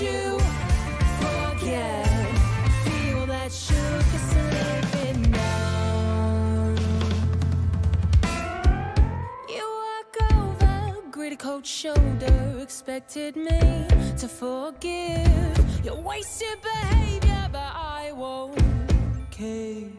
you forget. Feel that shook us a little bit now. You walk over, gritty cold shoulder, expected me to forgive your wasted behavior, but I won't cave.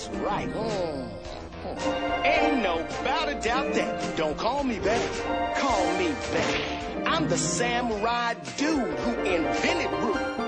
That's right. Ain't no about a doubt that. Don't call me back. Call me back. I'm the samurai dude who invented root.